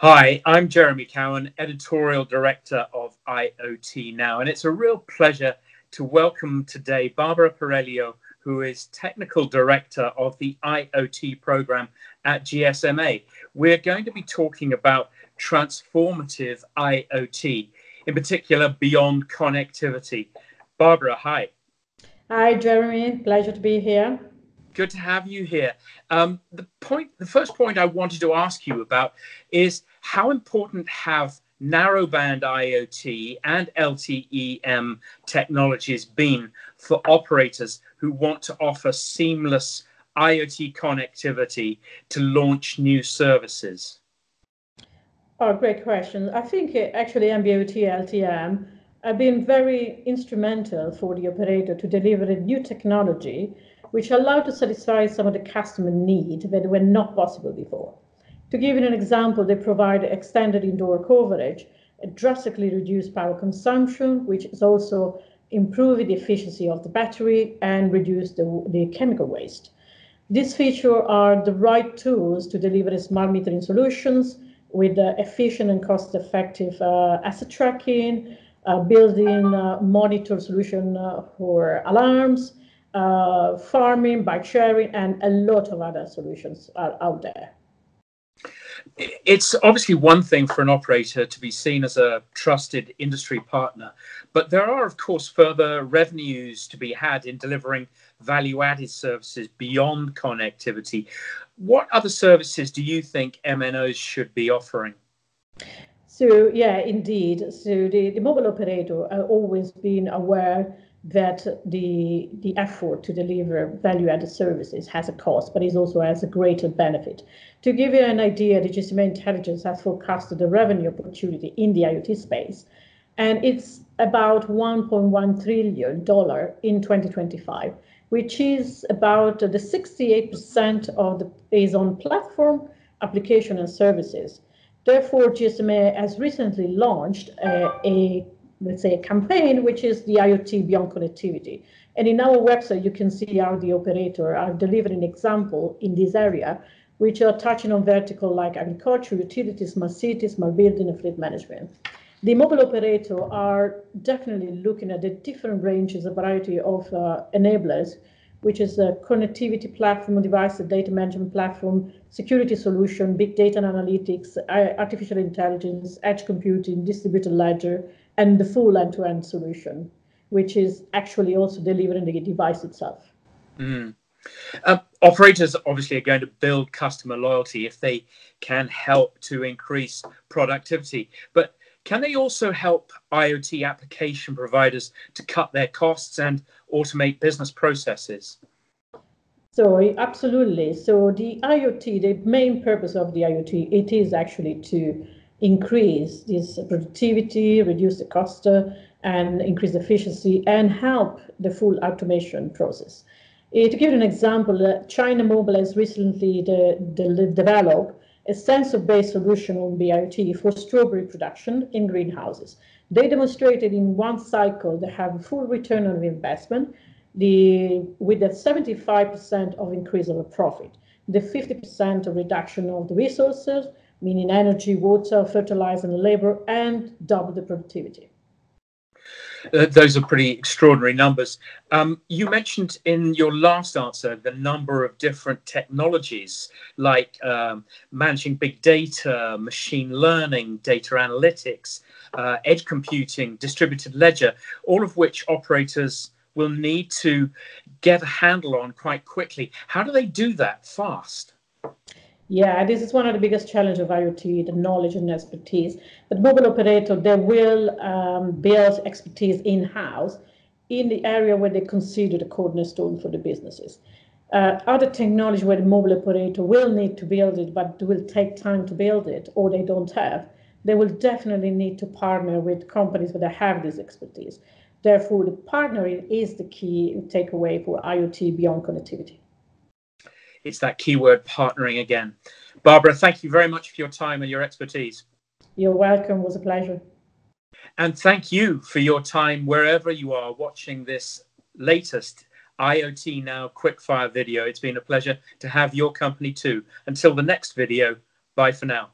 Hi, I'm Jeremy Cowan, Editorial Director of IoT Now, and it's a real pleasure to welcome today Barbara Pareglio, who is Technical Director of the IoT program at GSMA. We're going to be talking about transformative IoT, in particular beyond connectivity. Barbara, hi. Hi, Jeremy. Pleasure to be here. Good to have you here. The first point I wanted to ask you about is how important have narrowband IoT and LTE-M technologies been for operators who want to offer seamless IoT connectivity to launch new services? Oh, great question. I think actually NB-IoT, LTE-M have been very instrumental for the operator to deliver a new technology which allowed to satisfy some of the customer needs that were not possible before. To give you an example, they provide extended indoor coverage, drastically reduced power consumption, which is also improving the efficiency of the battery and reduce the chemical waste. These features are the right tools to deliver smart metering solutions with efficient and cost-effective asset tracking, building monitor solution for alarms, farming, bike sharing, and a lot of other solutions are out there. It's obviously one thing for an operator to be seen as a trusted industry partner, but there are, of course, further revenues to be had in delivering value-added services beyond connectivity. What other services do you think MNOs should be offering? So, yeah, indeed. So the mobile operator has always been aware that the effort to deliver value-added services has a cost, but it also has a greater benefit. To give you an idea, the GSMA Intelligence has forecasted the revenue opportunity in the IoT space, and it's about $1.1 trillion in 2025, which is about the 68% of the is on platform, application and services. Therefore, GSMA has recently launched a campaign, which is the IoT Beyond Connectivity. And in our website, you can see how the operator are delivering example in this area, which are touching on vertical like agriculture, utilities, smart cities, smart building, and fleet management. The mobile operator are definitely looking at the different ranges, a variety of enablers, which is a connectivity platform, device, a data management platform, security solution, big data and analytics, artificial intelligence, edge computing, distributed ledger, and the full end-to-end solution, which is actually also delivering the device itself. Mm. Operators obviously are going to build customer loyalty if they can help to increase productivity, but can they also help IoT application providers to cut their costs and automate business processes? So absolutely. So the IoT, the main purpose of the IoT, it is actually to increase this productivity, reduce the cost, and increase efficiency, and help the full automation process. To give you an example, China Mobile has recently developed a sensor-based solution on IoT for strawberry production in greenhouses. They demonstrated in one cycle they have full return on investment, with a 75% of increase of a profit, the 50% of reduction of the resources, meaning energy, water, fertilizer, and labor, and double the productivity. Those are pretty extraordinary numbers. You mentioned in your last answer the number of different technologies like managing big data, machine learning, data analytics, edge computing, distributed ledger, all of which operators will need to get a handle on quite quickly. How do they do that fast? Yeah, this is one of the biggest challenges of IoT, the knowledge and expertise. But mobile operator, they will build expertise in-house in the area where they consider the cornerstone for the businesses. Other technology where the mobile operator will need to build it, but will take time to build it, or they don't have, they will definitely need to partner with companies that have this expertise. Therefore, the partnering is the key takeaway for IoT beyond connectivity. It's that keyword partnering again. Barbara, thank you very much for your time and your expertise. You're welcome. It was a pleasure. And thank you for your time wherever you are watching this latest IoT Now quickfire video. It's been a pleasure to have your company too. Until the next video, bye for now.